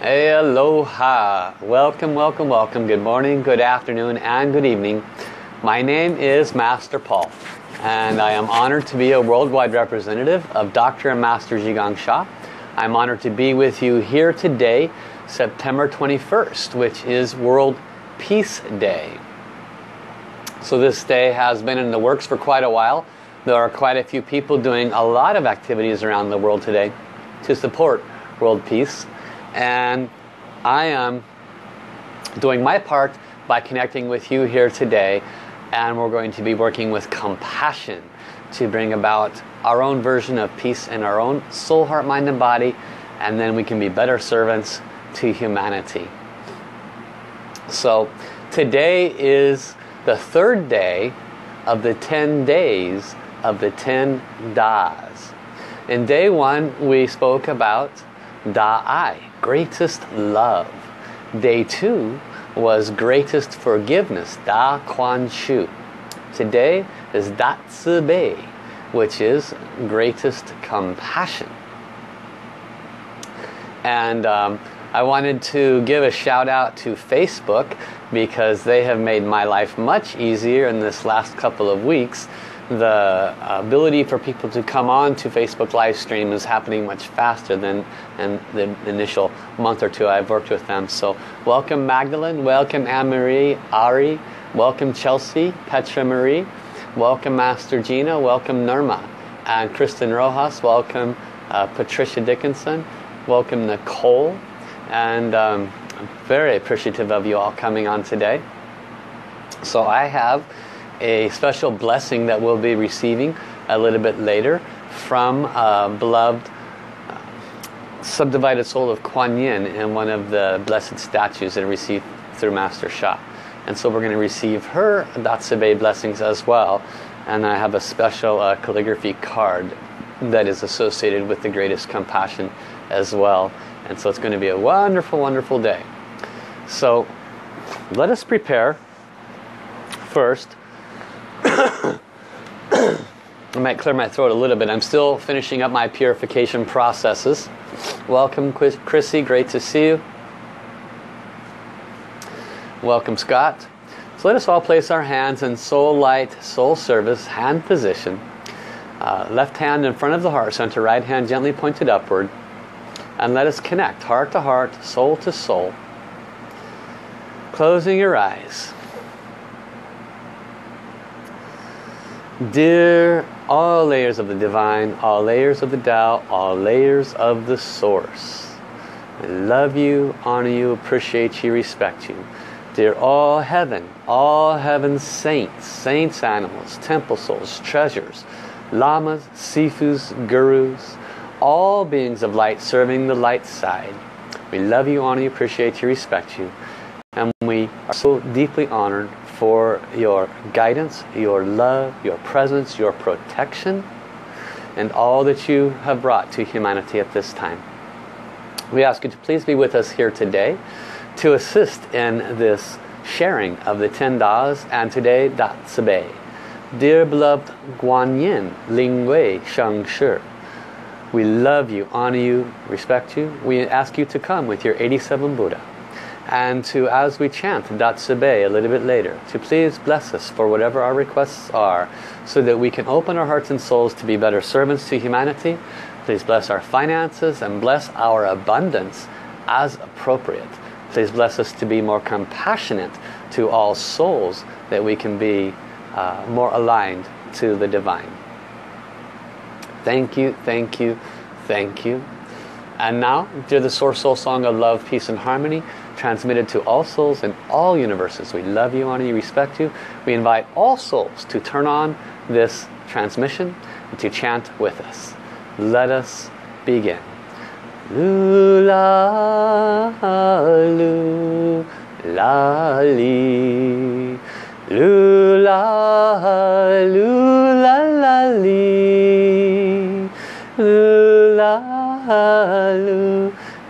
Hey, aloha. Welcome, welcome, welcome. Good morning, good afternoon, and good evening. My name is Master Paul, and I am honored to be a worldwide representative of Dr. and Master Zhi Gang Sha. I'm honored to be with you here today, September 21st, which is World Peace Day. So this day has been in the works for quite a while. There are quite a few people doing a lot of activities around the world today to support world peace. And I am doing my part by connecting with you here today, and we're going to be working with compassion to bring about our own version of peace in our own soul, heart, mind, and body, and then we can be better servants to humanity. So today is the third day of the 10 days of the 10 Das. In day one, we spoke about Da Ai, greatest love. Day two was greatest forgiveness, Da Kuan Shu. Today is Da Ci Bei, which is greatest compassion. And I wanted to give a shout out to Facebook, because they have made my life much easier in this last couple of weeks. The ability for people to come on to Facebook live stream is happening much faster than in the initial month or two I've worked with them. So welcome Magdalene, welcome Anne-Marie, Ari, welcome Chelsea, Petra Marie, welcome Master Gina, welcome Nirma, and Kristen Rojas, welcome Patricia Dickinson, welcome Nicole, and I'm very appreciative of you all coming on today. So I have a special blessing that we'll be receiving a little bit later from beloved subdivided soul of Guan Yin in one of the blessed statues that I received through Master Sha. And so we're going to receive her Da Ci Bei blessings as well. And I have a special calligraphy card that is associated with the greatest compassion as well. And so it's going to be a wonderful, wonderful day. So let us prepare first. I might clear my throat a little bit. I'm still finishing up my purification processes. Welcome Chrissy, great to see you. Welcome Scott. So let us all place our hands in soul light, soul service, hand position. Left hand in front of the heart center, right hand gently pointed upward. And let us connect heart to heart, soul to soul. Closing your eyes. Dear all layers of the divine, all layers of the Tao, all layers of the source, I love you, honor you, appreciate you, respect you. Dear all heaven saints, saints animals, temple souls, treasures, lamas, sifus, gurus, all beings of light serving the light side, we love you, honor you, appreciate you, respect you, and we are so deeply honored for your guidance, your love, your presence, your protection, and all that you have brought to humanity at this time. We ask you to please be with us here today to assist in this sharing of the 10 Das and today Da Ci Bei. Dear beloved Guan Yin, Ling Wei Shang Shi, we love you, honor you, respect you. We ask you to come with your 87 Buddha. And to, as we chant Da Ci Bei a little bit later, to please bless us for whatever our requests are, so that we can open our hearts and souls to be better servants to humanity. Please bless our finances and bless our abundance as appropriate. Please bless us to be more compassionate to all souls, that we can be more aligned to the divine. Thank you, thank you, thank you. And now, dear the Source Soul Song of Love, Peace and Harmony, transmitted to all souls in all universes. We love you, honor you, respect you. We invite all souls to turn on this transmission and to chant with us. Let us begin. Lu la li, lu la li, lu la lu.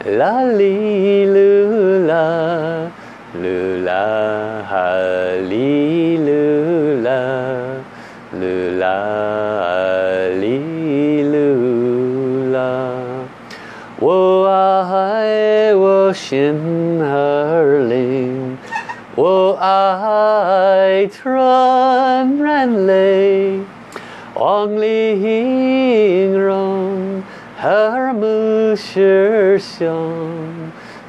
La li lula, lula ha li lula, lula li lula. Wo ah wo. 我心而灵，我爱纯然泪，望玲珑和睦是相。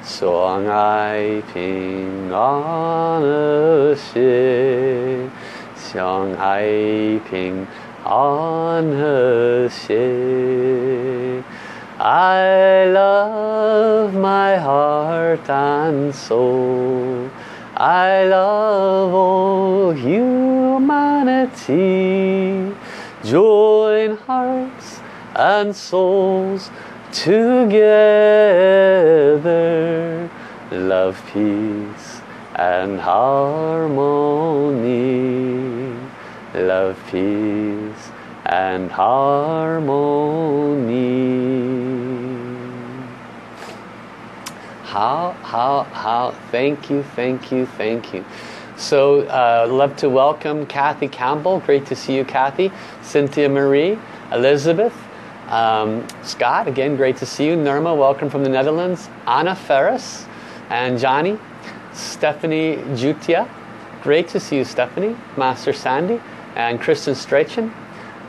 相爱平安和谐，相爱平安和谐。I love my heart and soul. I love all humanity. Join hearts and souls together, love, peace, and harmony. Love, peace, and harmony. How, thank you. So, love to welcome Kathy Campbell. Great to see you, Kathy. Cynthia Marie, Elizabeth. Scott, again, great to see you. Nirma, welcome from the Netherlands. Anna Ferris and Johnny. Stephanie Jutia, great to see you, Stephanie. Master Sandy and Kristen Strachan.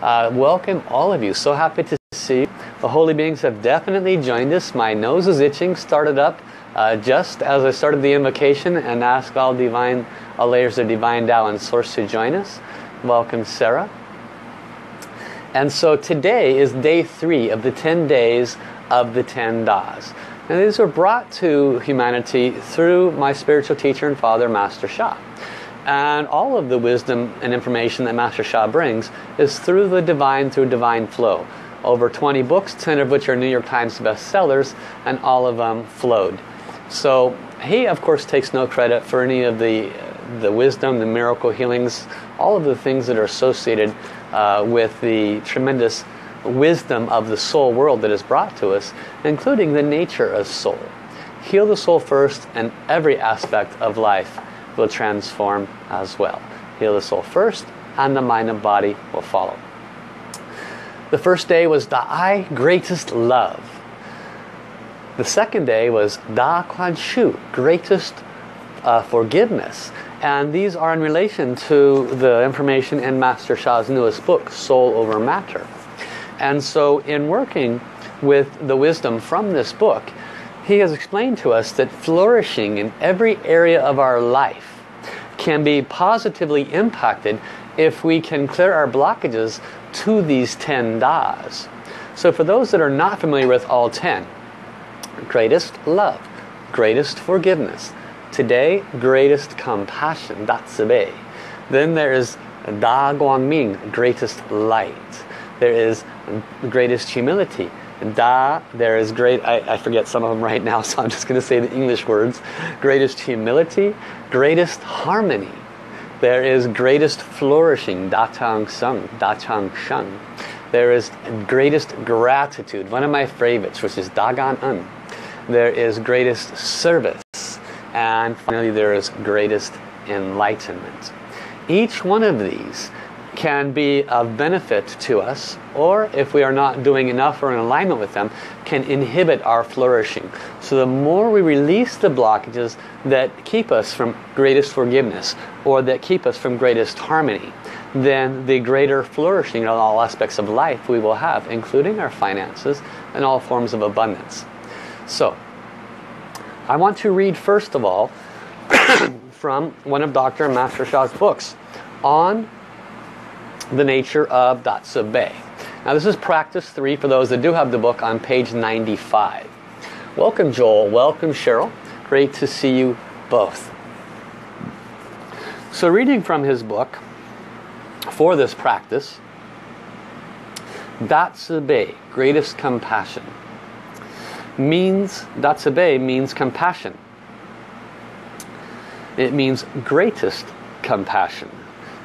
Welcome all of you. So happy to see you. The holy beings have definitely joined us. My nose is itching. Started up just as I started the invocation and asked all divine, all layers of divine Tao and Source to join us. Welcome, Sarah. And so today is day 3 of the 10 days of the 10 Das. And these were brought to humanity through my spiritual teacher and father, Master Sha. And all of the wisdom and information that Master Sha brings is through divine flow. Over 20 books, 10 of which are New York Times bestsellers, and all of them flowed. So he, of course, takes no credit for any of the wisdom, the miracle healings, all of the things that are associated with the tremendous wisdom of the soul world that is brought to us, including the nature of soul. Heal the soul first and every aspect of life will transform as well. Heal the soul first and the mind and body will follow. The first day was Da Ai, greatest love. The second day was Da Kuan Shu, greatest forgiveness. And these are in relation to the information in Master Sha's newest book, Soul Over Matter. And so in working with the wisdom from this book, he has explained to us that flourishing in every area of our life can be positively impacted if we can clear our blockages to these 10 Das. So for those that are not familiar with all 10, greatest love, greatest forgiveness, today, greatest compassion, Da Ci Bei. Then there is Da Guang Ming, greatest light. There is greatest humility. There is great, I forget some of them right now, so I'm just going to say the English words. Greatest humility, greatest harmony. There is greatest flourishing, Da Chang Sung, Da Chang Shang. There is greatest gratitude, one of my favorites, which is Da Gan En. There is greatest service. And finally, there is greatest enlightenment. Each one of these can be of benefit to us, or if we are not doing enough or in alignment with them, can inhibit our flourishing. So the more we release the blockages that keep us from greatest forgiveness, or that keep us from greatest harmony, then the greater flourishing in all aspects of life we will have, including our finances and all forms of abundance. So, I want to read first of all from one of Dr. and Master Sha's books on the nature of Da Ci Bei. Now this is practice 3 for those that do have the book on page 95. Welcome Joel, welcome Cheryl. Great to see you both. So reading from his book for this practice, Da Ci Bei, greatest compassion. Da Ci Bei means compassion. It means greatest compassion.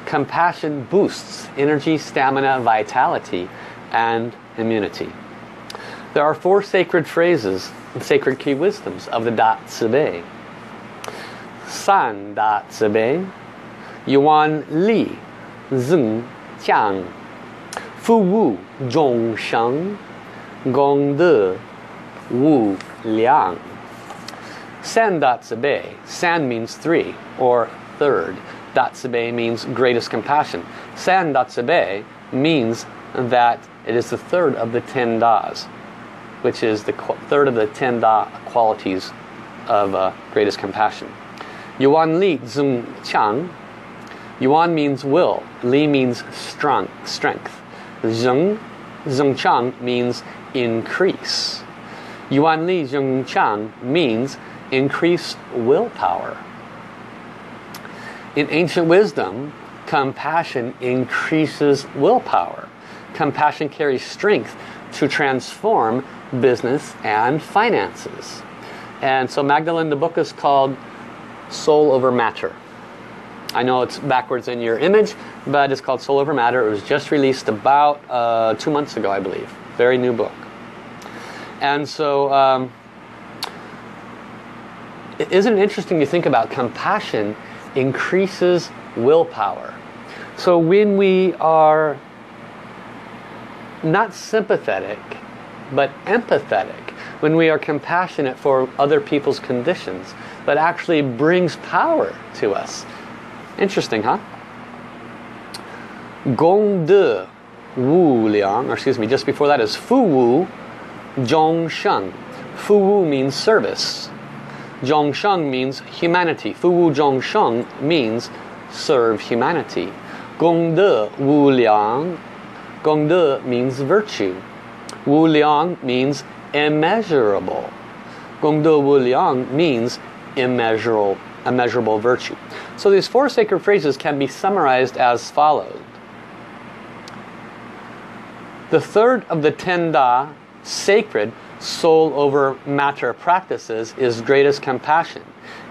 Compassion boosts energy, stamina, vitality, and immunity. There are 4 sacred phrases, sacred key wisdoms of the Da Ci Bei. San Da Ci Bei, Yuan Li, Zeng Jiang, Fu Wu Zhong Sheng, Gong De Wu Liang. San Da Ci Bei. San means three or third. Da Ci Bei means greatest compassion. San Da Ci Bei means that it is the third of the 10 Das, which is the third of the 10 Da qualities of greatest compassion. Yuan Li Zung Chang. Yuan means will. Li means strength. Zung Chang means increase. Yuan Li Zung Chang means increase willpower. In ancient wisdom, compassion increases willpower. Compassion carries strength to transform business and finances. And so, Magdalene, the book is called Soul Over Matter. I know it's backwards in your image, but it's called Soul Over Matter. It was just released about 2 months ago, I believe. Very new book. And so, isn't it interesting to think about compassion increases willpower? So when we are not sympathetic, but empathetic, when we are compassionate for other people's conditions, that actually brings power to us. Interesting, huh? Gong De Wu Liang, or excuse me, just before that is Fu Wu Zhong Sheng. Fu Wu means service. Zhong Sheng means humanity. Fu Wu Zhong Sheng means serve humanity. Gong De Wu Liang. Gong De means virtue. Wu Liang means immeasurable. Gong De Wu Liang means immeasurable virtue. So these four sacred phrases can be summarized as follows. The third of the 10 Da sacred soul over matter practices is greatest compassion.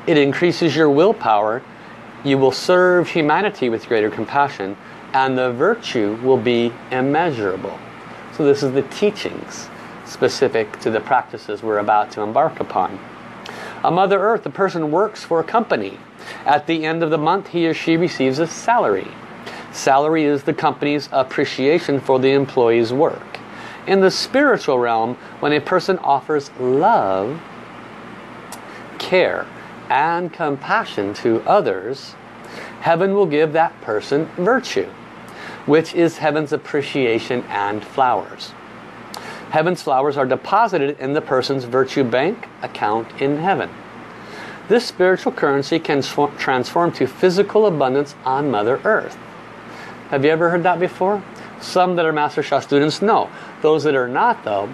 It increases your willpower. You will serve humanity with greater compassion, and the virtue will be immeasurable. So this is the teachings specific to the practices we're about to embark upon. On Mother Earth, the person works for a company. At the end of the month, he or she receives a salary. Salary is the company's appreciation for the employee's work. In the spiritual realm, when a person offers love, care, and compassion to others, heaven will give that person virtue, which is heaven's appreciation and flowers. Heaven's flowers are deposited in the person's virtue bank account in heaven. This spiritual currency can transform to physical abundance on Mother Earth. Have you ever heard that before? Some that are Master Sha students know. Those that are not, though,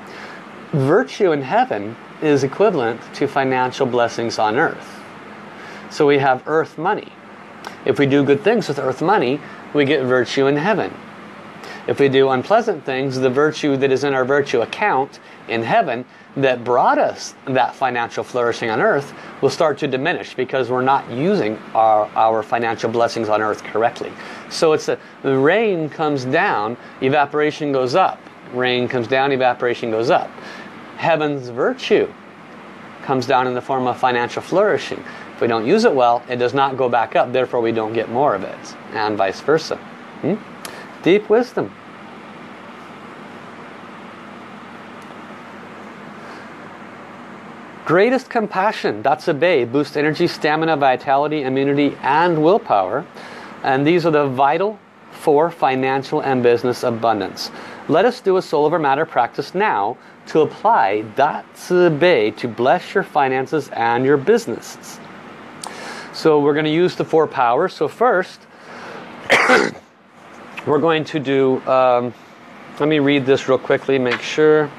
virtue in heaven is equivalent to financial blessings on Earth. So we have Earth money. If we do good things with Earth money, we get virtue in heaven. If we do unpleasant things, the virtue that is in our virtue account in heaven that brought us that financial flourishing on earth will start to diminish because we're not using our financial blessings on earth correctly. So it's the rain comes down, evaporation goes up. Rain comes down, evaporation goes up. Heaven's virtue comes down in the form of financial flourishing. If we don't use it well, it does not go back up. Therefore, we don't get more of it, and vice versa. Deep wisdom. Greatest compassion, Da Ci Bei, boosts energy, stamina, vitality, immunity, and willpower. And these are the vital for financial and business abundance. Let us do a soul over matter practice now to apply Da Ci Bei to bless your finances and your businesses. So we're going to use the four powers. So first, we're going to do, let me read this real quickly, make sure.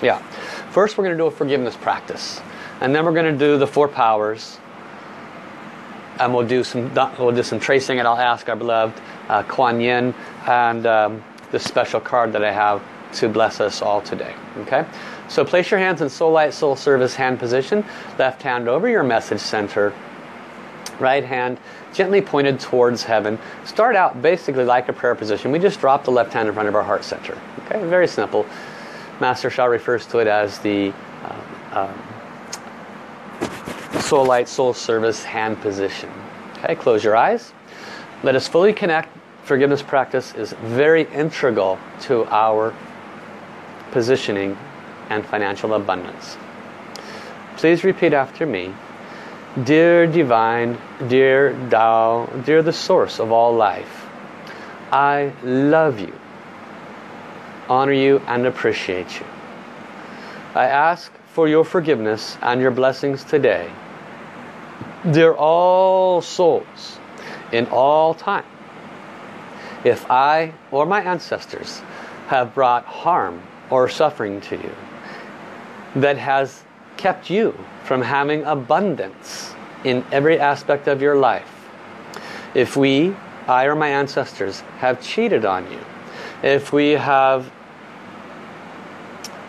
Yeah. First, we're going to do a forgiveness practice. And then we're going to do the four powers. And we'll do some tracing, and I'll ask our beloved Guan Yin and this special card that I have to bless us all today. Okay? So place your hands in soul light, soul service hand position. Left hand over your message center. Right hand gently pointed towards heaven. Start out basically like a prayer position. We just drop the left hand in front of our heart center. Okay, very simple. Master Sha refers to it as the soul light, soul service hand position. Okay, close your eyes. Let us fully connect. Forgiveness practice is very integral to our positioning and financial abundance. Please repeat after me. Dear Divine, dear Tao, dear the source of all life, I love you, honor you, and appreciate you. I ask for your forgiveness and your blessings today. Dear all souls in all time, if I or my ancestors have brought harm or suffering to you that has kept you from having abundance in every aspect of your life, if we, I or my ancestors, have cheated on you, if we have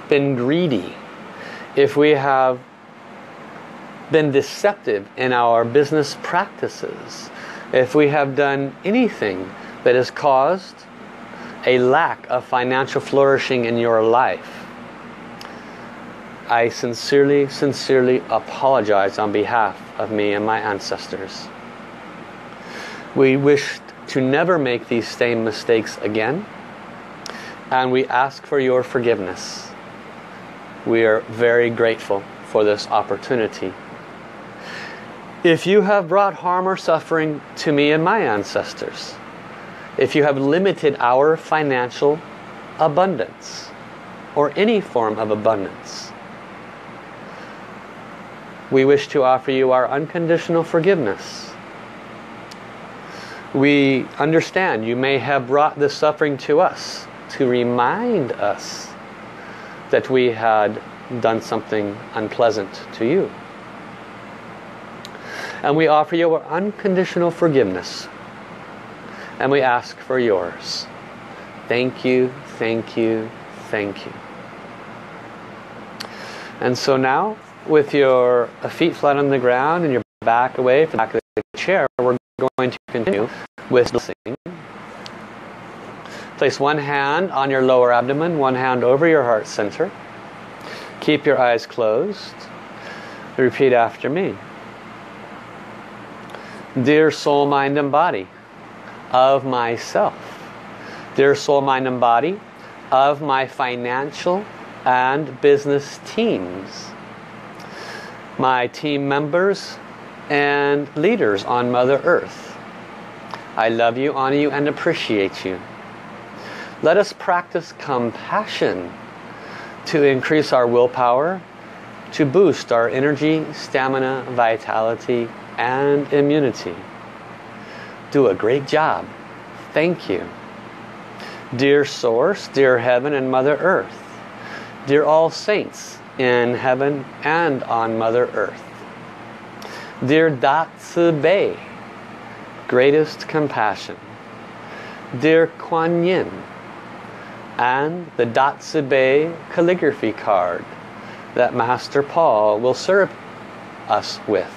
been greedy, if we have been deceptive in our business practices, if we have done anything that has caused a lack of financial flourishing in your life, I sincerely, sincerely apologize on behalf of me and my ancestors. We wish to never make these same mistakes again, and we ask for your forgiveness. We are very grateful for this opportunity. If you have brought harm or suffering to me and my ancestors, if you have limited our financial abundance, or any form of abundance, we wish to offer you our unconditional forgiveness. We understand you may have brought this suffering to us to remind us that we had done something unpleasant to you. And we offer you our unconditional forgiveness. And we ask for yours. Thank you, thank you, thank you. And so now, with your feet flat on the ground and your back away from the back of the chair, we're going to continue with blessing. Place one hand on your lower abdomen, one hand over your heart center. Keep your eyes closed. Repeat after me. Dear soul, mind, and body of myself. Dear soul, mind, and body of my financial and business teams, my team members and leaders on Mother Earth, I love you, honor you, and appreciate you. Let us practice compassion to increase our willpower, to boost our energy, stamina, vitality, and immunity. Do a great job. Thank you. Dear Source, dear Heaven and Mother Earth, dear all saints in Heaven and on Mother Earth, dear Da Ci Bei, greatest compassion, dear Guan Yin, and the Da Ci Bei calligraphy card that Master Paul will serve us with.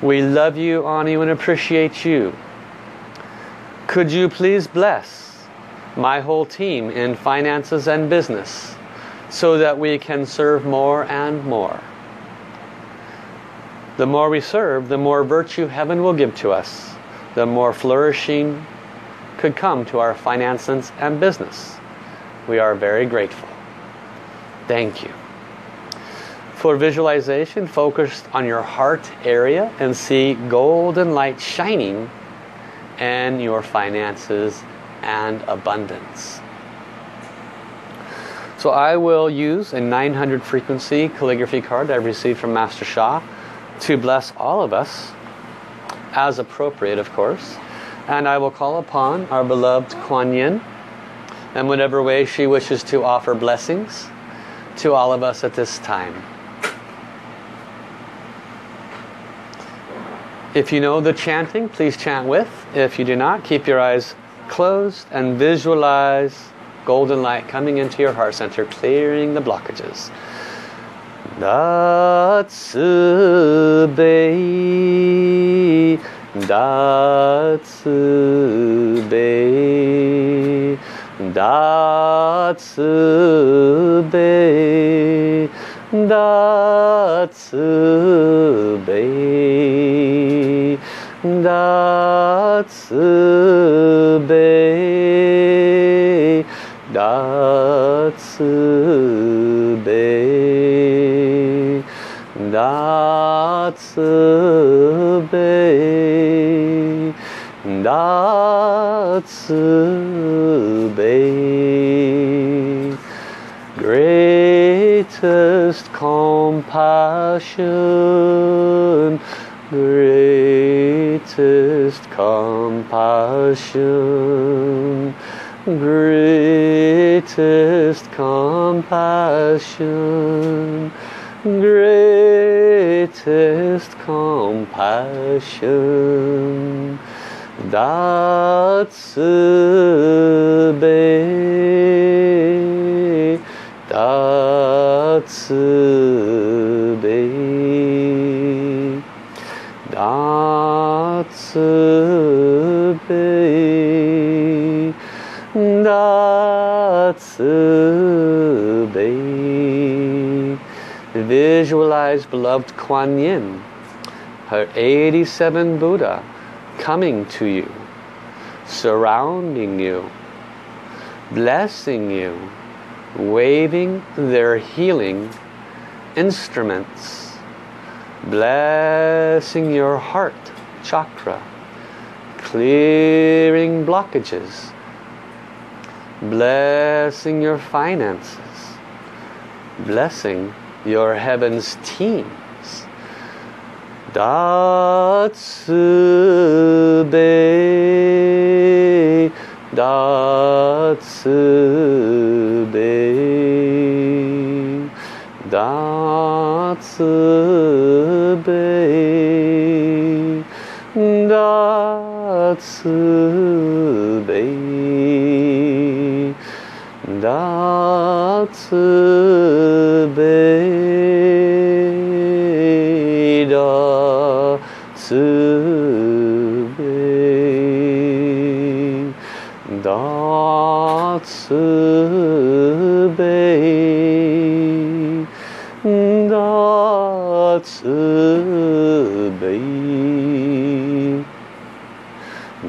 We love you, honor you, and appreciate you. Could you please bless my whole team in finances and business so that we can serve more and more? The more we serve, the more virtue Heaven will give to us. The more flourishing could come to our finances and business. We are very grateful. Thank you. For visualization, focus on your heart area and see golden light shining in your finances and abundance. So I will use a 900 frequency calligraphy card I received from Master Shah to bless all of us, as appropriate of course. And I will call upon our beloved Kuan Yin in whatever way she wishes to offer blessings to all of us at this time. If you know the chanting, please chant with. If you do not, keep your eyes closed and visualize golden light coming into your heart center, clearing the blockages. Da Ci Bei, Da Ci Bei, Da Ci Bei, Da Ci Bei, Da Ci Bei, Da Ci Bei. Da Ci Bei, Da Ci Bei. Greatest compassion, greatest compassion, greatest compassion, greatest compassion. Da Ci Bei, Da Ci Bei, Da Ci Bei, Da Ci Bei. Visualize beloved Guan Yin, her 87 Buddha, coming to you, surrounding you, blessing you, waving their healing instruments, blessing your heart chakra, clearing blockages, blessing your finances, blessing your heaven's teams. Da Ci Bei, Da Ci Bei, Da Ci Bei, Da Ci Bei, Da Ci Bei, Da Ci Bei, Da Ci Bei, Da Ci Bei.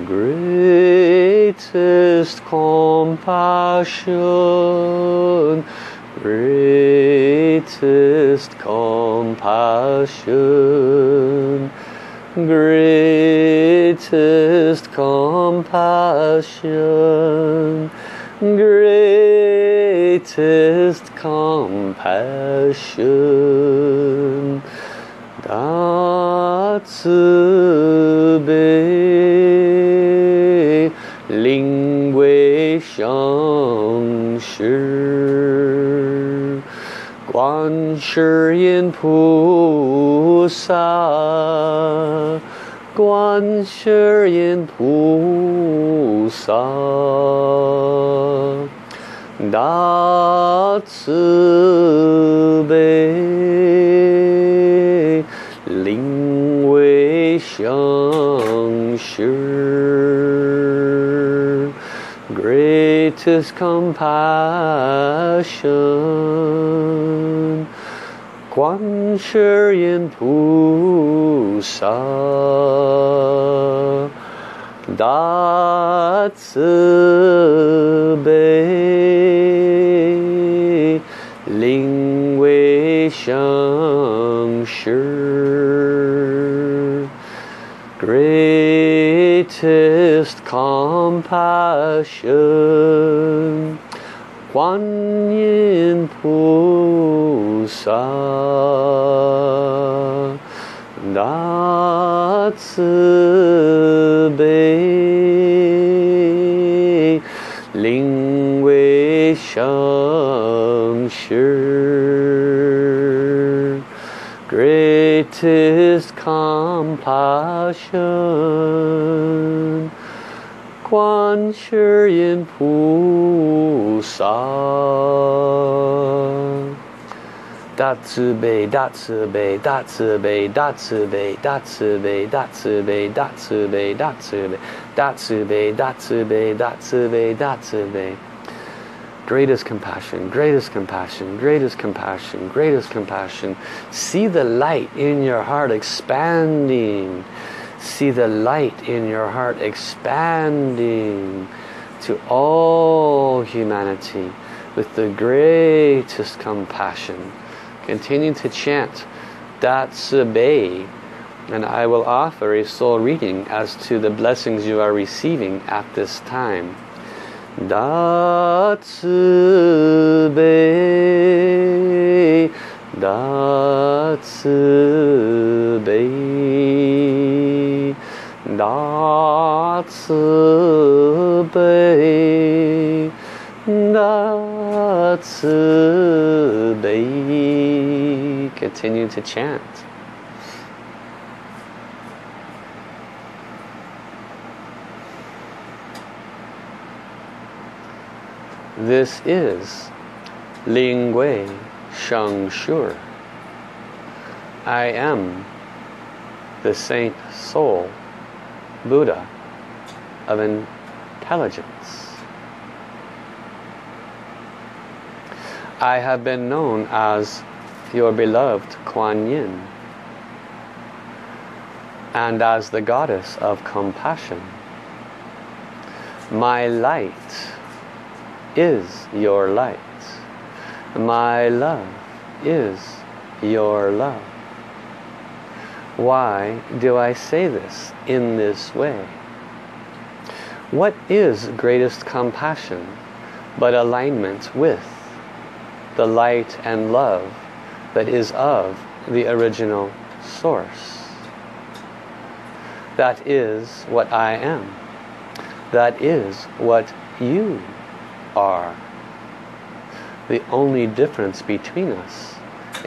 Greatest compassion, greatest compassion, greatest compassion, greatest compassion. Da Ci Bei, Ling Wei Shang Shi, Guan Yin Pu Sa, Guan Yin Pu Sa. Da Ci Bei, Ling Wei Shang Shi, greatest compassion, Guan Yin Pu Sa. Da Ci Bei, Ling Wei Shang Shi, greatest compassion, Guan Yin Pu Sa. Da Ci Bei, Ling Wei Shang Shi, greatest compassion, Guan Yin Pu Sa. Da Ci Bei, Da Ci Bei, Da Ci Bei, Da Ci Bei, Da Ci Bei, Da Ci Bei, Da Ci Bei, Da Ci Bei, Da Ci Bei, Da Ci Bei, Da Ci Bei, Da Ci Bei. Greatest compassion, greatest compassion, greatest compassion, greatest compassion. See the light in your heart expanding. See the light in your heart expanding to all humanity with the greatest compassion. Continue to chant Da Ci Bei, and I will offer a soul reading as to the blessings you are receiving at this time. Da Ci Bei, Da Ci Bei, Da Ci Bei, Da Ci Bei. Continue to chant. This is Ling Wei Shang Shi. I am the Saint Soul Buddha of Intelligence. I have been known as your beloved Guan Yin and as the Goddess of Compassion. My light is your light. My love is your love. Why do I say this in this way? What is greatest compassion but alignment with the light and love that is of the original source? That is what I am. That is what you are. The only difference between us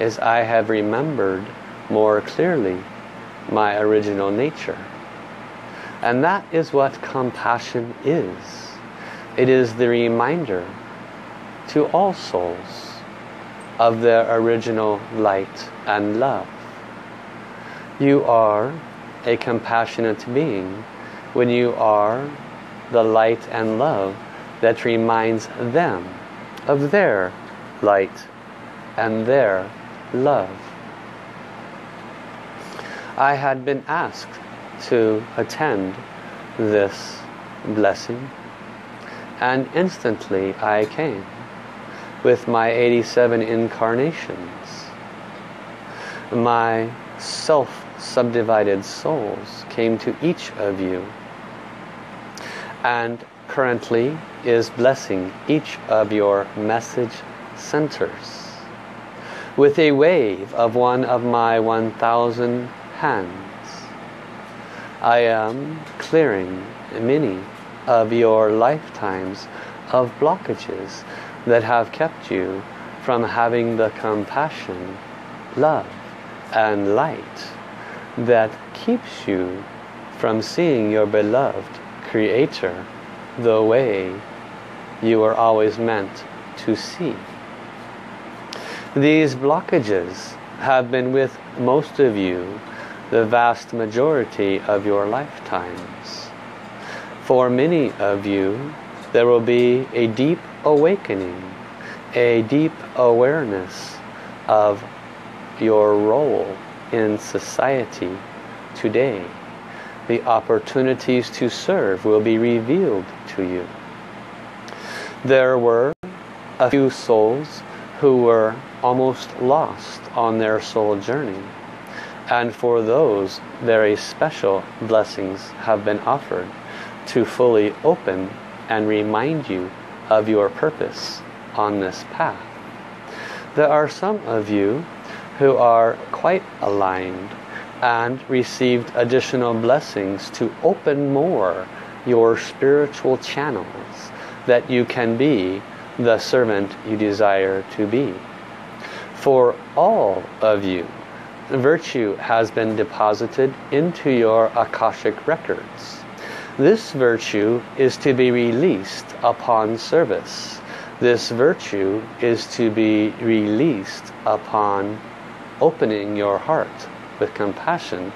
is I have remembered more clearly my original nature. And that is what compassion is. It is the reminder to all souls of their original light and love. You are a compassionate being when you are the light and love that reminds them of their light and their love. I had been asked to attend this blessing, and instantly I came with my 87 incarnations. My self-subdivided souls came to each of you and currently is blessing each of your message centers with a wave of one of my 1,000 hands. I am clearing many of your lifetimes of blockages that have kept you from having the compassion, love, and light that keeps you from seeing your beloved Creator the way you were always meant to see. These blockages have been with most of you the vast majority of your lifetimes. For many of you, there will be a deep awakening, a deep awareness of your role in society today. The opportunities to serve will be revealed to you. There were a few souls who were almost lost on their soul journey, and for those very special blessings have been offered to fully open and remind you of your purpose on this path. There are some of you who are quite aligned and received additional blessings to open more your spiritual channels that you can be the servant you desire to be. For all of you, virtue has been deposited into your Akashic records. This virtue is to be released upon service. This virtue is to be released upon opening your heart with compassion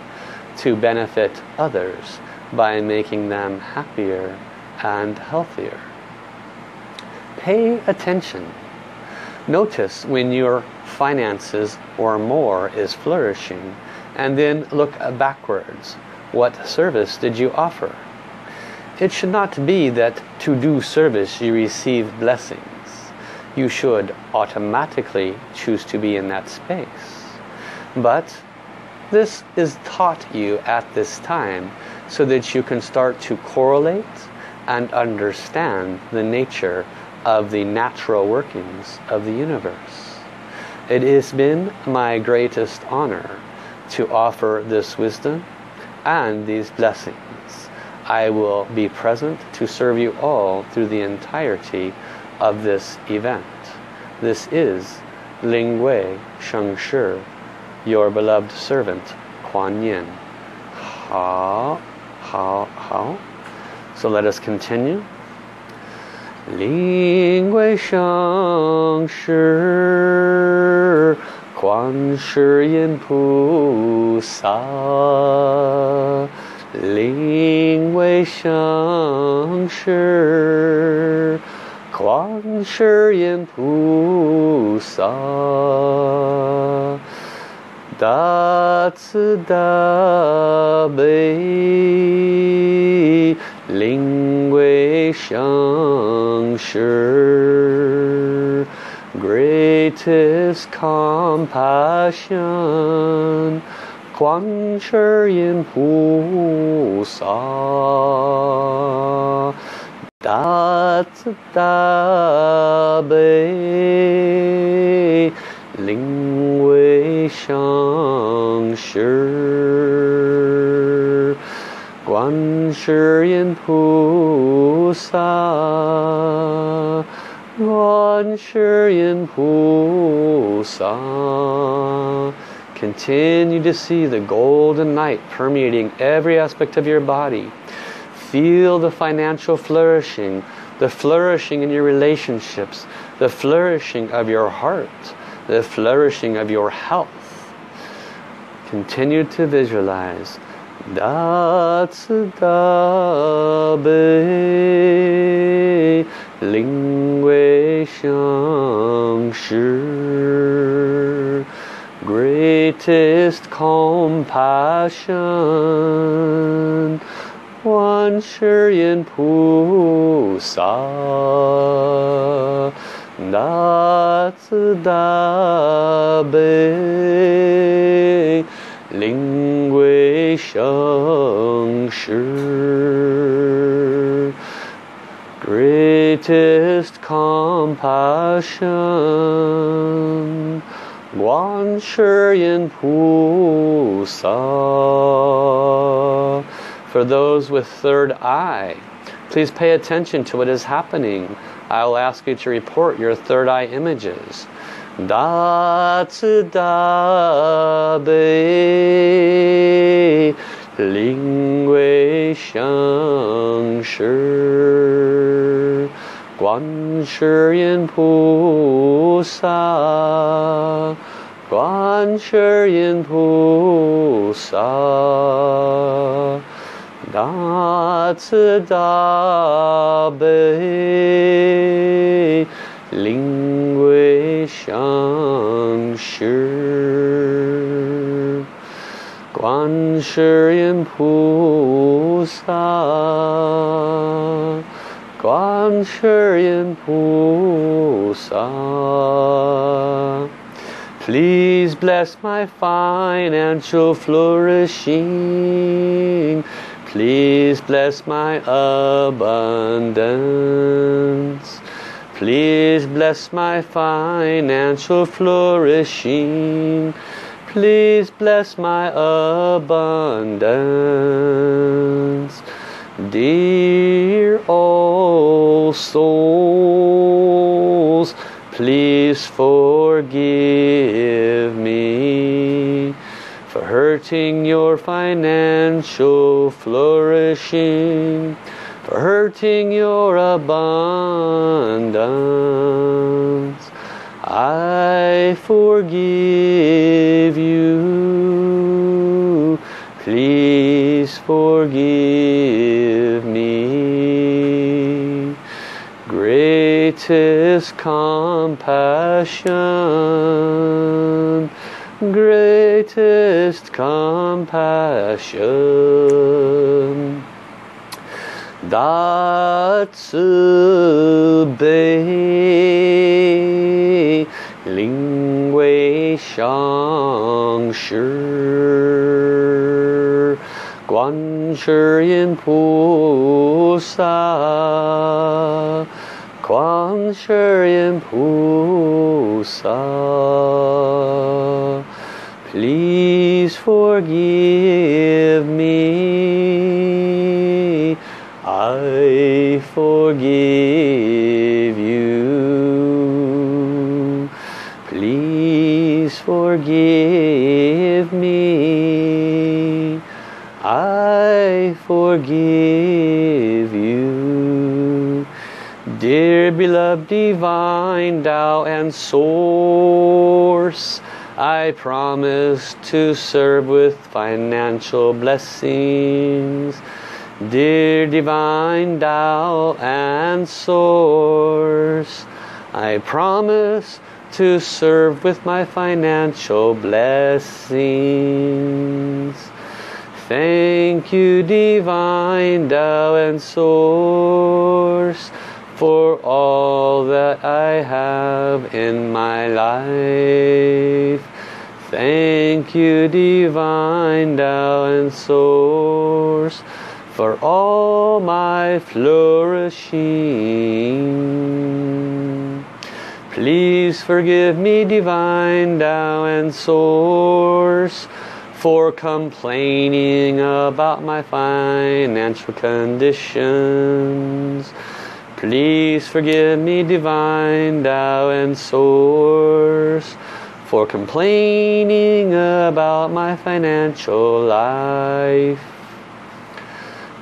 to benefit others by making them happier and healthier. Pay attention. Notice when your finances or more is flourishing, and then look backwards. What service did you offer? It should not be that to do service you receive blessings. You should automatically choose to be in that space. But this is taught you at this time so that you can start to correlate and understand the nature of the natural workings of the universe. It has been my greatest honor to offer this wisdom and these blessings. I will be present to serve you all through the entirety of this event. This is Ling Wei Shang Shi, your beloved servant, Guan Yin. How. So let us continue. Ling Wei Shang Shi, Guan Shi Yin Pu Sa. Ling Wei Shang Shi, Guan Shi Yin Pu Sa. Da Ci Bei, Ling Wei Shang Shi, greatest compassion, Guan Shi Yin Pu Sa. Da Ci Bei, Ling Wei Shang Shi, Guan Shi Yin Pu Sa. Guan Shi Yin Pu Sa. Continue to see the golden light permeating every aspect of your body. Feel the financial flourishing, the flourishing in your relationships, the flourishing of your heart, the flourishing of your health. Continue to visualize. Da Ci Bei, Ling Wei Shang Shi, greatest compassion, Guan Shi Yin Pu Sa. Da Ci Bei, Ling Wei Shang Shi, greatest compassion, Guan Shi Yin Pu Sa. For those with third eye, please pay attention to what is happening. I'll ask you to report your third eye images. Da Ci Bei, Ling Wei Shang Shi, Guan Shi Yin Pu Sa. Guan Shi Yin Pu Sa. Da Ci Bei, Ling Wei Shang Shi, Guan Shi Yin Pu Sa. Guan Shi Yin Pu Sa. Please bless my financial flourishing. Please bless my abundance. Please bless my financial flourishing. Please bless my abundance. Dear all souls, please forgive me for hurting your financial flourishing, for hurting your abundance. I forgive you. Please forgive me. Greatest compassion, greatest compassion, Da Ci Bei, Ling Wei Shang Shi, Guan Shi Yin Pu Sa, Guan Shi Yin Pu Sa. Please forgive me, I forgive you. Please forgive me, I forgive you. Dear beloved divine Tao and Source, I promise to serve with financial blessings. Dear divine Tao and Source, I promise to serve with my financial blessings. Thank you, divine Tao and Source, for all that I have in my life. Thank you, divine Tao and Source, for all my flourishing. Please forgive me, divine Tao and Source, for complaining about my financial conditions. Please forgive me, divine Tao and Source, for complaining about my financial life.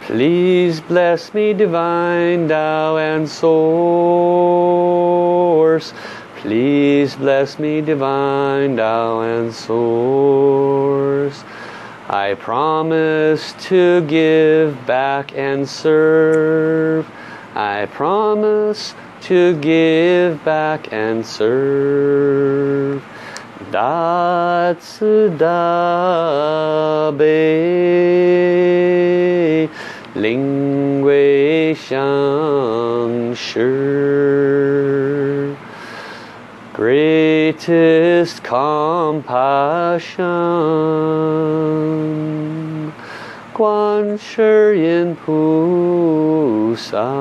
Please bless me, divine Tao and Source. Please bless me, divine Tao and Source. I promise to give back and serve. I promise to give back and serve. Da Ci Bei, Ling Wei Shang Shi. Greatest compassion, Guan Shi Yin Pu Sa.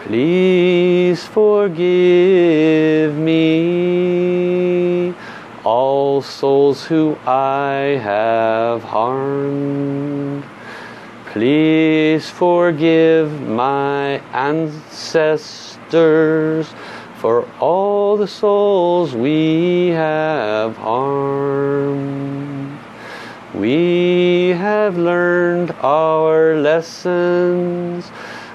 Please forgive me, all souls who I have harmed. Please forgive my ancestors for all the souls we have harmed. We have learned our lessons.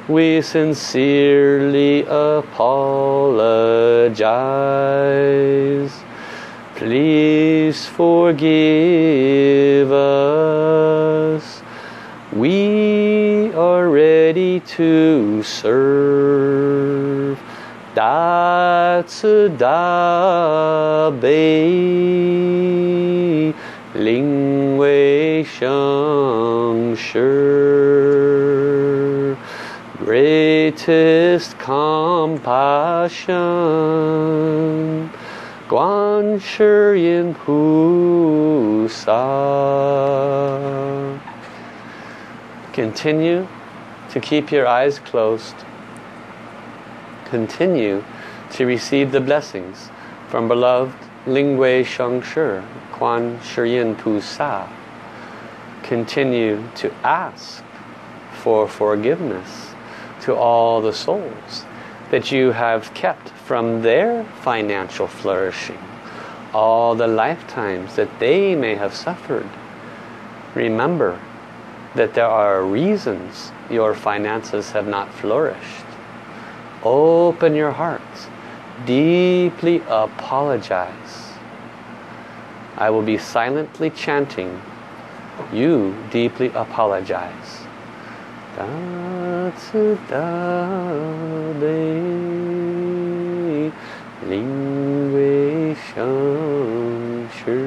We sincerely apologize. Please forgive us. We are ready to serve. Da Ci Bei, Ling Wei Shang Shi. Greatest compassion, Guan Shi Yin Pu Sa. Continue to keep your eyes closed. Continue to receive the blessings from beloved Ling Wei Shang Shi, Guan Shi Yin Pu Sa. Continue to ask for forgiveness to all the souls that you have kept from their financial flourishing, all the lifetimes that they may have suffered. Remember that there are reasons your finances have not flourished. Open your hearts, deeply apologize. I will be silently chanting, you deeply apologize. Da Ci Bei, Ling Wei Shang Shi,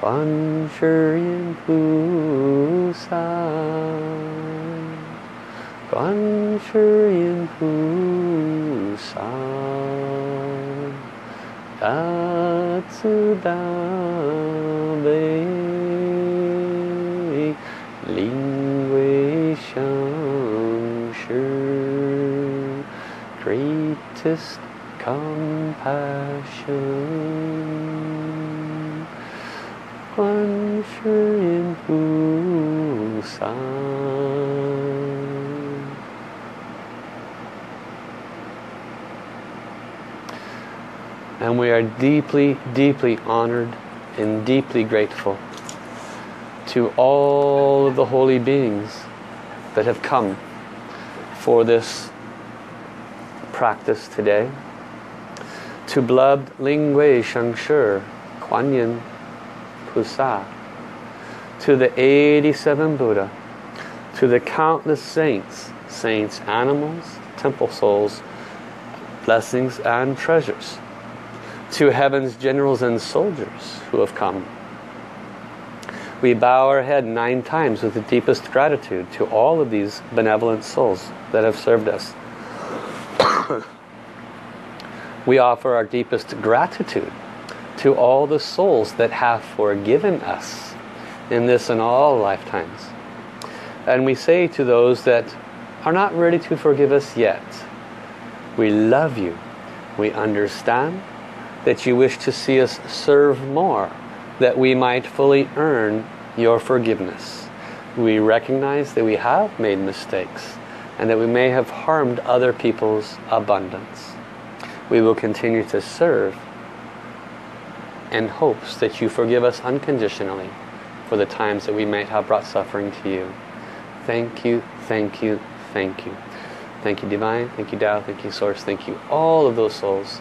Guan Shi Yin Pu Sa, Guan Shi Yin Pu Sa. Da Ci Bei, Ling Wei Shang Shi, greatest compassion, Kuan Shu in Fu San. And we are deeply, deeply honored and deeply grateful to all of the holy beings that have come for this practice today. To beloved Ling Wei Shang Shi, Guan Yin, Pusa, to the 87 Buddha, to the countless saints, animals, temple souls, blessings and treasures, to heaven's generals and soldiers who have come. We bow our head 9 times with the deepest gratitude to all of these benevolent souls that have served us. We offer our deepest gratitude to all the souls that have forgiven us in this and all lifetimes. And we say to those that are not ready to forgive us yet, we love you. We understand that you wish to see us serve more, that we might fully earn your forgiveness. We recognize that we have made mistakes and that we may have harmed other people's abundance. We will continue to serve in hopes that you forgive us unconditionally for the times that we might have brought suffering to you. Thank you, thank you, thank you. Thank you Divine, thank you Tao, thank you Source, thank you all of those souls.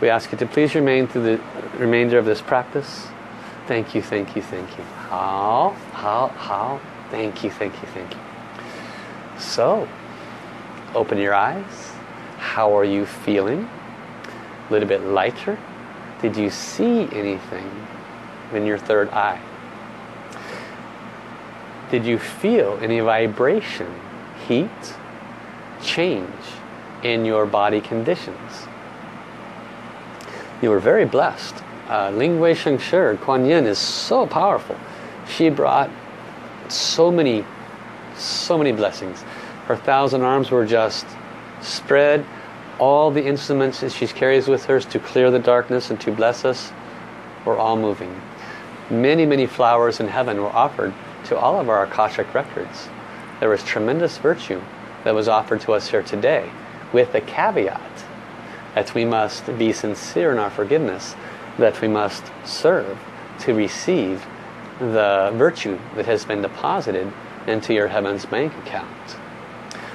We ask you to please remain through the remainder of this practice. Thank you, thank you, thank you. How, thank you, thank you, thank you. So, open your eyes. How are you feeling? A little bit lighter? Did you see anything in your third eye? Did you feel any vibration, heat, change in your body conditions? You were very blessed. Ling Wei Sheng Shi, Guan Yin, is so powerful. She brought so many blessings. Her 1,000 arms were just spread. All the instruments that she carries with her to clear the darkness and to bless us were all moving. Many, many flowers in heaven were offered to all of our Akashic records. There was tremendous virtue that was offered to us here today, with the caveat that we must be sincere in our forgiveness, that we must serve to receive the virtue that has been deposited into your heaven's bank account.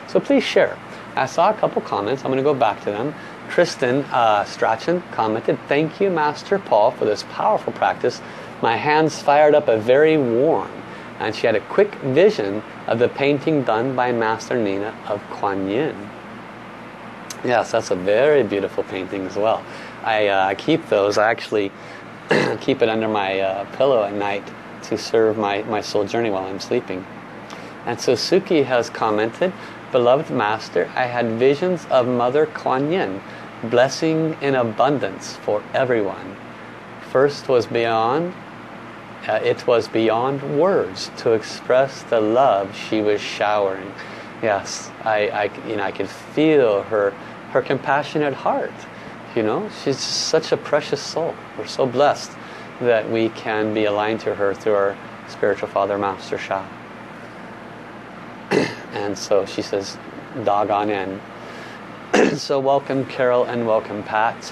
So please share. I saw a couple comments. I'm going to go back to them. Kristen Strachan commented, "Thank you, Master Paul, for this powerful practice. My hands fired up a very warm." And she had a quick vision of the painting done by Master Nina of Kuan Yin. Yes, that's a very beautiful painting as well. I keep those. I actually keep it under my pillow at night to serve my soul journey while I'm sleeping. And so Suki has commented, "Beloved Master, I had visions of Mother Kuan Yin, blessing in abundance for everyone. First was beyond, it was beyond words to express the love she was showering." Yes, I could feel her compassionate heart. You know, she's such a precious soul. We're so blessed that we can be aligned to her through our spiritual father, Master Sha. And so she says, "Da Gan En." So welcome Carol and welcome Pat.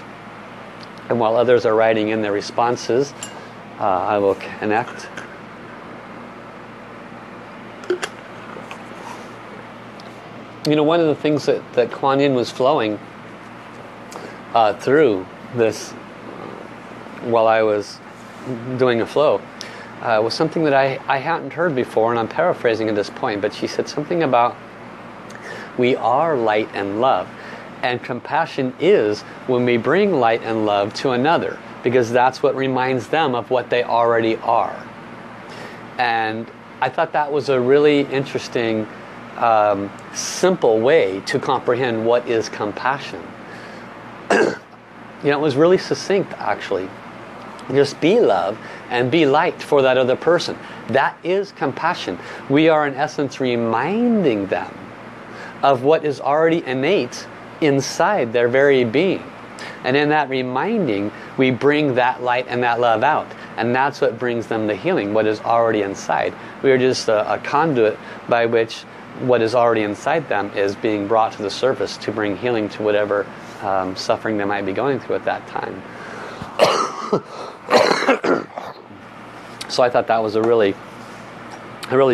And while others are writing in their responses, I will connect. You know, one of the things that Kuan Yin was flowing through this while I was doing a flow was something that I hadn't heard before, and I'm paraphrasing at this point, but she said something about we are light and love, and compassion is when we bring light and love to another, because that's what reminds them of what they already are. And I thought that was a really interesting, simple way to comprehend what is compassion. You know, it was really succinct, actually. Just be love and be light for that other person. That is compassion. We are in essence reminding them of what is already innate inside their very being. And in that reminding, we bring that light and that love out. And that's what brings them the healing, what is already inside. We are just a conduit by which what is already inside them is being brought to the surface to bring healing to whatever suffering they might be going through at that time. So I thought that was a really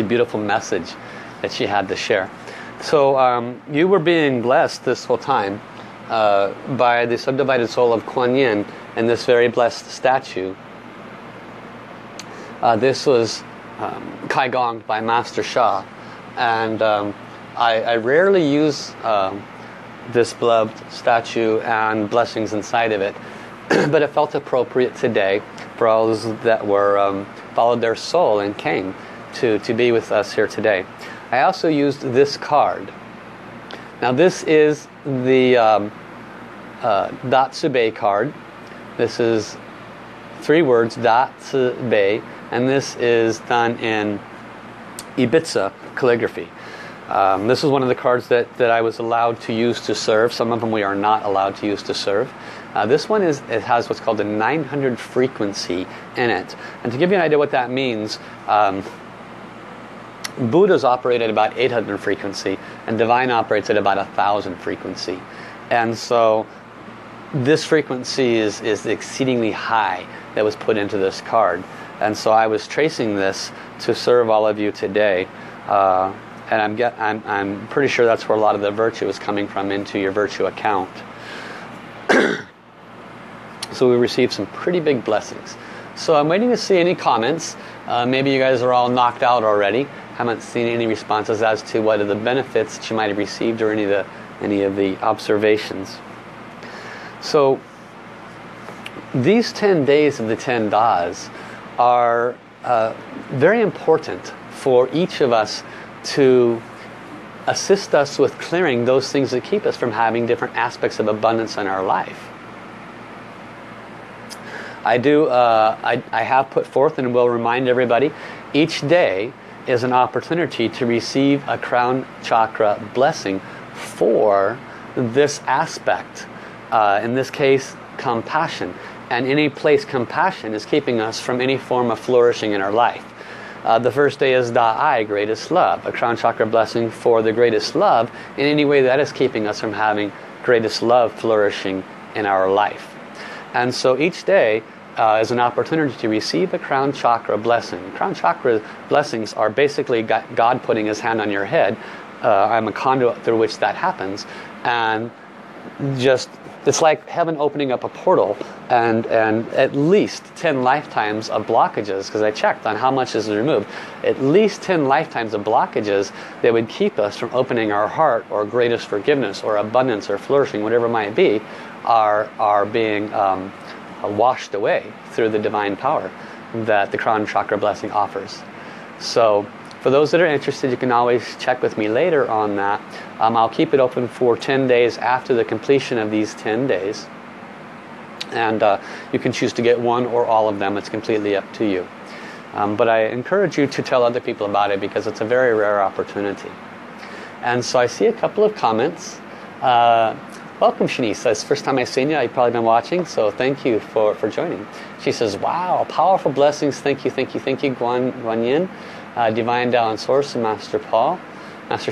beautiful message that she had to share. So you were being blessed this whole time by the subdivided soul of Guan Yin and this very blessed statue. This was Kai Gonged by Master Sha, and I rarely use this beloved statue and blessings inside of it, but it felt appropriate today for all those that were followed their soul and came to be with us here today. I also used this card. Now this is the Da Ci Bei card. This is 3 words, Da Ci Bei, and this is done in Ibiza calligraphy. This is one of the cards that I was allowed to use to serve. Some of them we are not allowed to use to serve. This one has what's called a 900 frequency in it. And to give you an idea what that means, Buddha's operate at about 800 frequency, and Divine operates at about 1000 frequency. And so this frequency is exceedingly high that was put into this card. And so I was tracing this to serve all of you today. And I'm pretty sure that's where a lot of the virtue is coming from, into your virtue account. So we received some pretty big blessings. So I'm waiting to see any comments. Maybe you guys are all knocked out already. Haven't seen any responses as to what are the benefits that you might have received or any of the observations. So these 10 days of the 10 Das are very important for each of us to assist us with clearing those things that keep us from having different aspects of abundance in our life. I have put forth and will remind everybody, each day is an opportunity to receive a crown chakra blessing for this aspect. In this case, compassion. And any place compassion is keeping us from any form of flourishing in our life. The first day is Da Ai, greatest love, a crown chakra blessing for the greatest love in any way that is keeping us from having greatest love flourishing in our life. And so each day is an opportunity to receive a crown chakra blessing. Crown chakra blessings are basically God putting his hand on your head. I'm a conduit through which that happens. And just, it's like heaven opening up a portal and at least 10 lifetimes of blockages, because I checked on how much is removed, at least 10 lifetimes of blockages that would keep us from opening our heart or greatest forgiveness or abundance or flourishing, whatever it might be, are being washed away through the divine power that the crown chakra blessing offers. So for those that are interested, you can always check with me later on that. I'll keep it open for 10 days after the completion of these 10 days. And you can choose to get one or all of them. It's completely up to you. But I encourage you to tell other people about it, because it's a very rare opportunity. And so I see a couple of comments. Welcome, Shanice. It's the first time I've seen you. You've probably been watching, so thank you for joining. She says, wow, powerful blessings. Thank you, Guan Yin. Divine Tao and Source and Master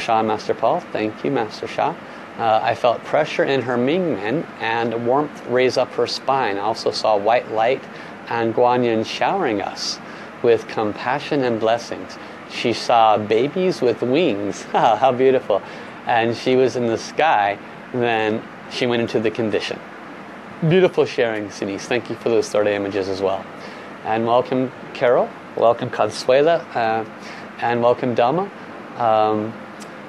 Sha and Master Paul. Thank you, Master Sha. I felt pressure in her Mingmen and warmth raise up her spine. I also saw white light and Guan Yin showering us with compassion and blessings. She saw babies with wings. How beautiful. And she was in the sky. Then she went into the condition. Beautiful sharing, Sinise. Thank you for those 30 images as well. And welcome, Carol. Welcome, Consuela, and welcome, Dama.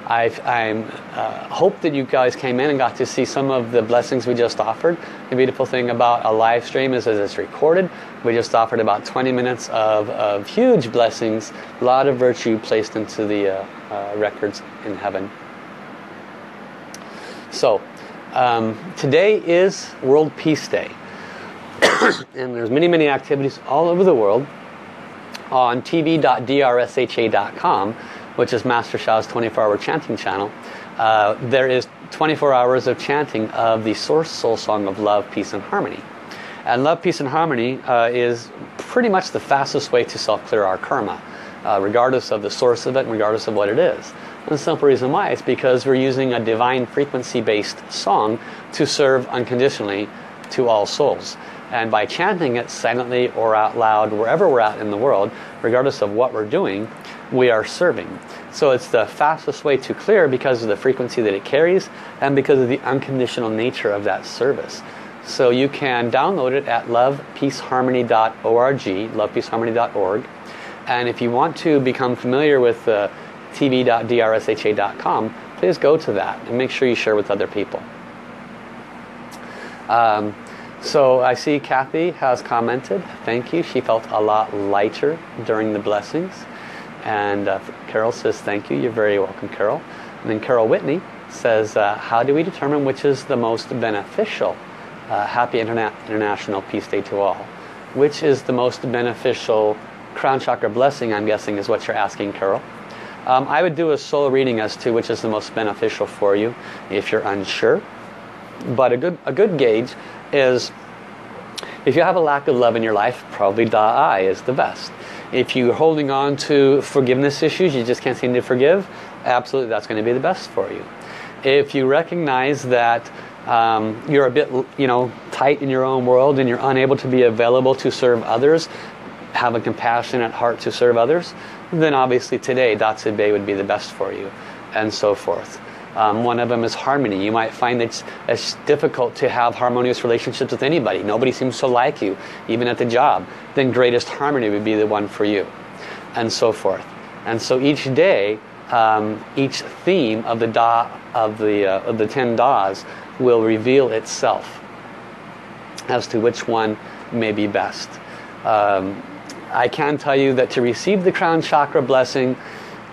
I hope that you guys came in and got to see some of the blessings we just offered. The beautiful thing about a live stream is that it's recorded. We just offered about 20 minutes of huge blessings, a lot of virtue placed into the records in heaven. So Today is World Peace Day. And there's many, many activities all over the world on tv.drsha.com, which is Master Sha's 24-hour chanting channel. There is 24 hours of chanting of the Source Soul Song of Love, Peace and Harmony. And Love, Peace and Harmony is pretty much the fastest way to self-clear our karma, regardless of the source of it and regardless of what it is. And the simple reason why is because we're using a divine frequency-based song to serve unconditionally to all souls. And by chanting it silently or out loud, wherever we're at in the world, regardless of what we're doing, we are serving. So it's the fastest way to clear because of the frequency that it carries and because of the unconditional nature of that service. So you can download it at lovepeaceharmony.org, lovepeaceharmony.org. And if you want to become familiar with tv.drsha.com, please go to that and make sure you share with other people. So I see Kathy has commented. Thank you. She felt a lot lighter during the blessings. And Carol says, thank you. You're very welcome, Carol. And then Carol Whitney says, how do we determine which is the most beneficial? Happy International Peace Day to all. Which is the most beneficial crown chakra blessing, I'm guessing, is what you're asking, Carol. I would do a soul reading as to which is the most beneficial for you if you're unsure. But a good gauge is if you have a lack of love in your life, probably Da Ai is the best. If you're holding on to forgiveness issues, you just can't seem to forgive, absolutely that's going to be the best for you. If you recognize that you're a bit, tight in your own world and you're unable to be available to serve others, have a compassionate heart to serve others, then obviously today Da Ci Bei would be the best for you, and so forth. One of them is harmony. You might find it's difficult to have harmonious relationships with anybody. Nobody seems to like you, even at the job. Then greatest harmony would be the one for you, and so forth. And so each day, each theme of the of the 10 Das will reveal itself as to which one may be best. I can tell you that to receive the crown chakra blessing,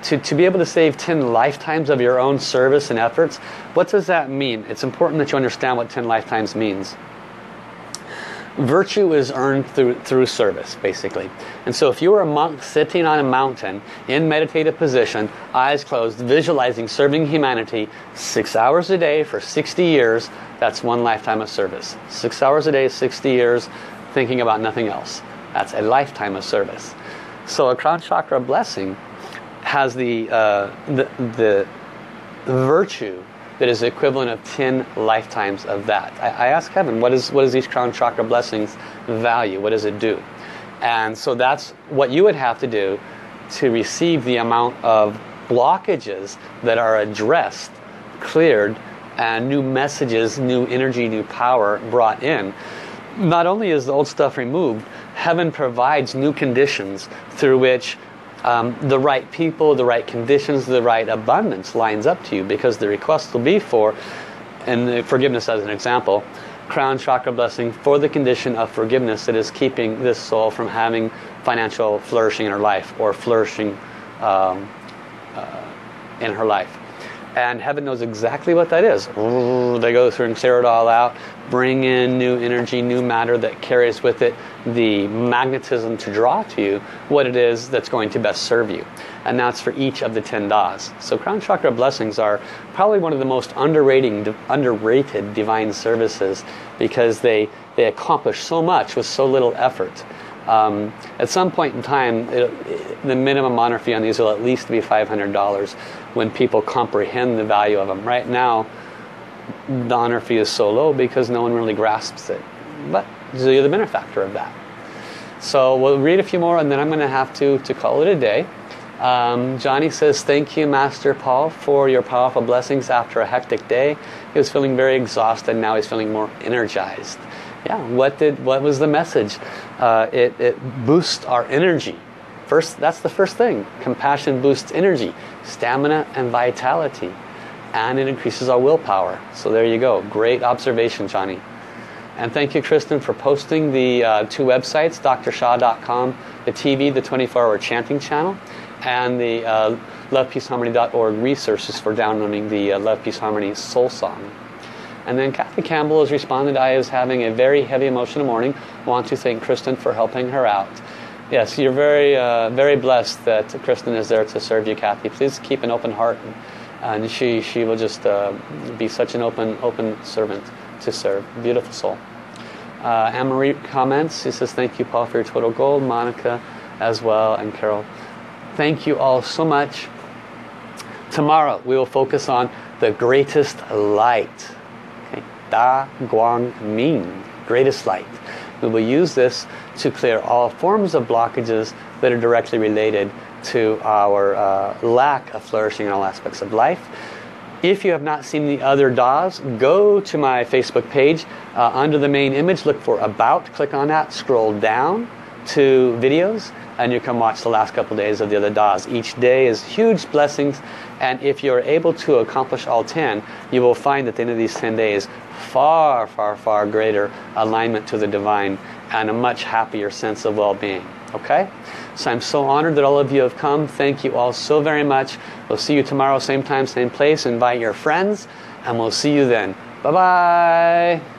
to be able to save 10 lifetimes of your own service and efforts, what does that mean? It's important that you understand what 10 lifetimes means. Virtue is earned through service, basically. And so if you were a monk sitting on a mountain in meditative position, eyes closed, visualizing serving humanity 6 hours a day for 60 years, that's one lifetime of service. 6 hours a day, 60 years, thinking about nothing else. That's a lifetime of service. So a crown chakra blessing has the virtue that is the equivalent of 10 lifetimes of that. I asked Kevin, what is each crown chakra blessing's value? What does it do? And so that's what you would have to do to receive the amount of blockages that are addressed, cleared, and new messages, new energy, new power brought in. Not only is the old stuff removed, heaven provides new conditions through which the right people, the right conditions, the right abundance lines up to you, because the request will be for, and forgiveness as an example, crown chakra blessing for the condition of forgiveness that is keeping this soul from having financial flourishing in her life, or flourishing in her life. And heaven knows exactly what that is. They go through and clear it all out, bring in new energy, new matter that carries with it the magnetism to draw to you what it is that's going to best serve you. And that's for each of the 10 Das. So crown chakra blessings are probably one of the most underrated divine services, because they accomplish so much with so little effort. At some point in time, the minimum honor fee on these will at least be $500 when people comprehend the value of them. Right now, the honor fee is so low because no one really grasps it. But you're the benefactor of that. So we'll read a few more and then I'm going to have to call it a day. Johnny says, thank you, Master Paul, for your powerful blessings after a hectic day. He was feeling very exhausted. Now he's feeling more energized. Yeah, what was the message? It boosts our energy. First, that's the first thing. Compassion boosts energy, stamina, and vitality. And it increases our willpower. So there you go. Great observation, Johnny. And thank you, Kristen, for posting the 2 websites, drsha.com, the TV, the 24-hour chanting channel, and the lovepeaceharmony.org resources for downloading the Love Peace Harmony Soul Song. And then Kathy Campbell has responded, I was having a very heavy emotional morning. Want to thank Kristen for helping her out. Yes, you're very, very blessed that Kristen is there to serve you, Kathy. Please keep an open heart, and she will just be such an open servant to serve. Beautiful soul. Anne-Marie comments. She says, thank you, Paul, for your total goal. Monica as well, and Carol. Thank you all so much. Tomorrow we will focus on the greatest light. Okay. Da Guang Ming, greatest light. We will use this to clear all forms of blockages that are directly related to our lack of flourishing in all aspects of life. If you have not seen the other DAs, go to my Facebook page. Under the main image, look for About. Click on that, scroll down to videos, and you can watch the last couple days of the other DAs. Each day is huge blessings, and if you're able to accomplish all 10, you will find at the end of these 10 days far, far, far greater alignment to the divine and a much happier sense of well-being. Okay? So I'm so honored that all of you have come. Thank you all so very much. We'll see you tomorrow, same time, same place. Invite your friends, and we'll see you then. Bye-bye!